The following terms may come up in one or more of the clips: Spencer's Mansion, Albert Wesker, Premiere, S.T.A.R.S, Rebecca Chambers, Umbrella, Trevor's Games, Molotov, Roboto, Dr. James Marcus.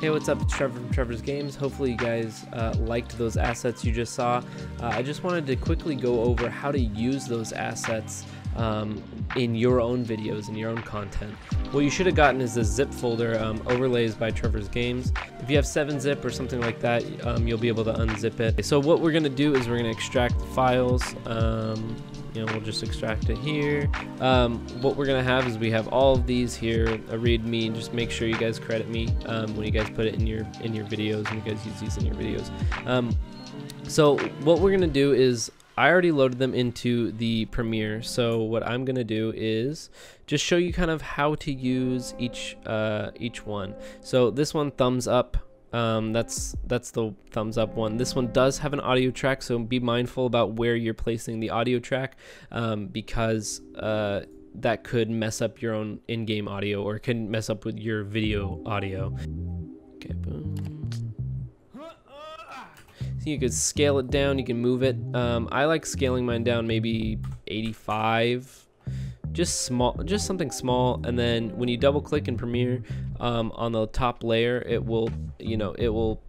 Hey, what's up? It's Trevor from Trevor's Games. Hopefully you guys liked those assets you just saw. I just wanted to quickly go over how to use those assets in your own videos, in your own content. What you should have gotten is this zip folder, Overlays by Trevor's Games. If you have 7-zip or something like that, you'll be able to unzip it. So what we're going to do is we're going to extract the files. We'll just extract it here. What we're gonna have is we have all of these here, a readme, and just make sure you guys credit me when you guys put it in your videos, and you guys use these in your videos. So what we're gonna do is, I already loaded them into the Premiere, so what I'm gonna do is just show you kind of how to use each one. So this one, thumbs up. That's the thumbs up one. This one does have an audio track, so be mindful about where you're placing the audio track, because that could mess up your own in-game audio, or it can mess up with your video audio. Okay, boom. So you could scale it down, you can move it. I like scaling mine down maybe 85. Just something small, and then when you double click in Premiere on the top layer, it will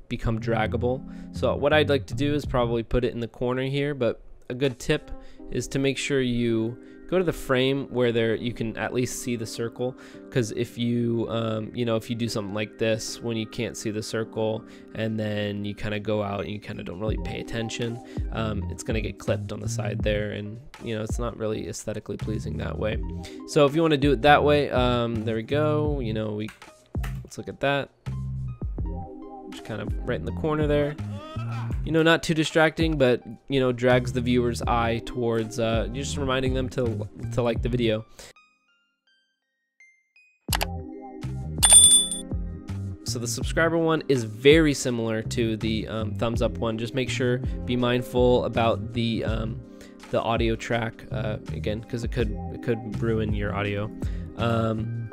become draggable. So what I'd like to do is probably put it in the corner here, but a good tip is to make sure you go to the frame where you can at least see the circle, because if you if you do something like this when you can't see the circle, and then you kind of go out and you kind of don't really pay attention, it's gonna get clipped on the side there, and it's not really aesthetically pleasing that way. So if you want to do it that way, there we go. Let's look at that, just kind of right in the corner there. Not too distracting, but drags the viewer's eye towards, you're just reminding them to like the video. So the subscriber one is very similar to the thumbs up one. Just make sure, be mindful about the audio track, again, because it could ruin your audio.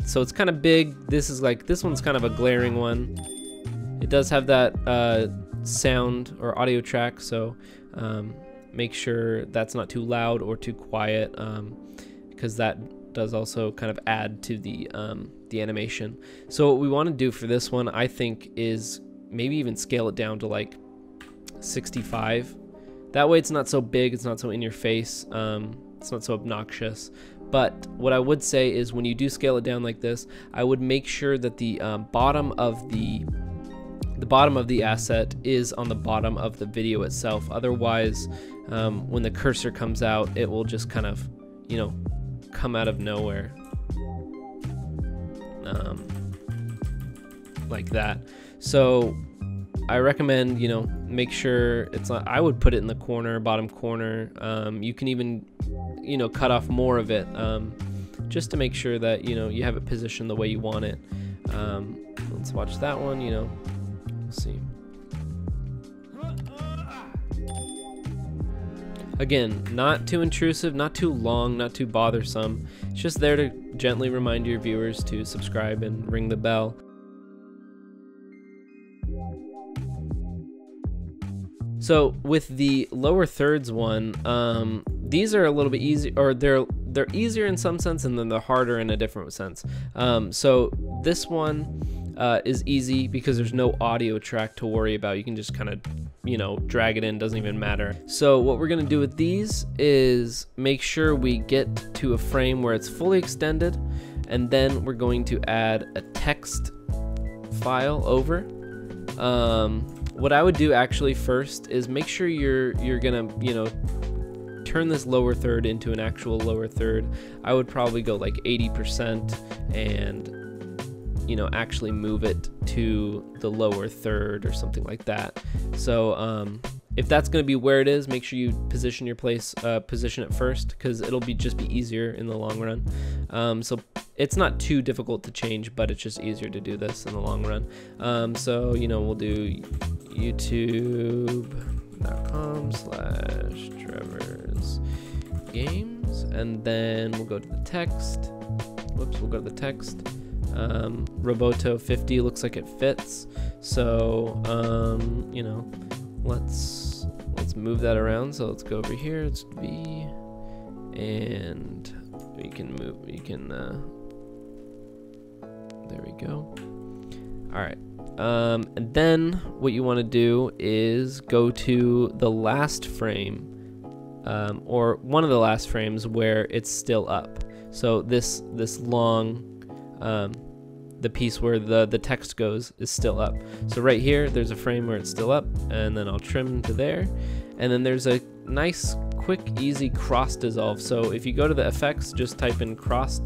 So it's kind of big. This one's kind of a glaring one. It does have that sound or audio track, so make sure that's not too loud or too quiet, because that does also kind of add to the animation. So what we want to do for this one, I think, is maybe even scale it down to like 65. That way it's not so big, it's not so in your face, it's not so obnoxious. But what I would say is, when you do scale it down like this, I would make sure that the bottom of the asset is on the bottom of the video itself. Otherwise, when the cursor comes out, it will just kind of, come out of nowhere, like that. So I recommend, make sure it's not, I would put it in the corner, bottom corner. You can even, cut off more of it, just to make sure that, you have it positioned the way you want it. Let's watch that one, see. Again, not too intrusive, not too long, not too bothersome. It's just there to gently remind your viewers to subscribe and ring the bell. So with the lower thirds one, these are a little bit easy, or they're easier in some sense, and then they're harder in a different sense. So this one, is easy because there's no audio track to worry about. You can just kind of, you know, drag it in, doesn't even matter. So what we're gonna do with these is make sure we get to a frame where it's fully extended, and then we're going to add a text file over. What I would do actually first is make sure you're gonna, you know, turn this lower third into an actual lower third. I would probably go like 80% and, you know, actually move it to the lower third or something like that. So if that's going to be where it is, make sure you position your place, position it first, because it'll be just be easier in the long run. So it's not too difficult to change, but it's just easier to do this in the long run. So, you know, we'll do youtube.com/Trevor's Games, and then we'll go to the text. Roboto 50 looks like it fits, so you know, let's move that around. So let's go over here, it's V, and you can move, you can there we go. All right. And then what you want to do is go to the last frame, or one of the last frames where it's still up. So this long, the piece where the text goes is still up. So right here, there's a frame where it's still up, and then I'll trim to there. And then there's a nice, quick, easy cross dissolve. So if you go to the effects, just type in cross,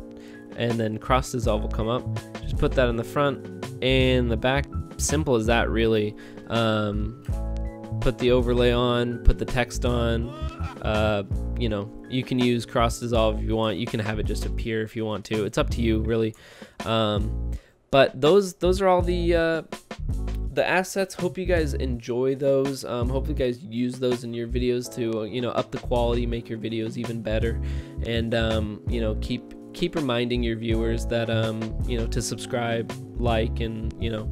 and then cross dissolve will come up. Just put that in the front and the back. Simple as that, really. Put the overlay on, put the text on. You know, you can use cross dissolve if you want. You can have it just appear if you want to. It's up to you, really. But those are all the assets. Hope you guys enjoy those. Hope you guys use those in your videos to, you know, up the quality, make your videos even better, and you know, keep reminding your viewers that you know, to subscribe, like, and, you know,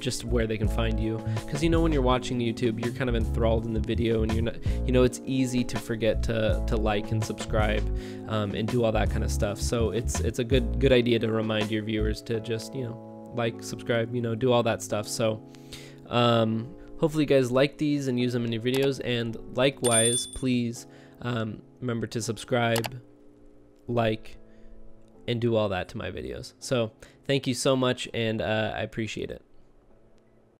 just where they can find you, because, you know, when you're watching YouTube, you're kind of enthralled in the video, and you're not, you know, it's easy to forget to like and subscribe, and do all that kind of stuff. So it's a good idea to remind your viewers to just, you know, like, subscribe, you know, do all that stuff. So hopefully you guys like these and use them in your videos, and likewise, please remember to subscribe, like, and do all that to my videos. So thank you so much, and I appreciate it.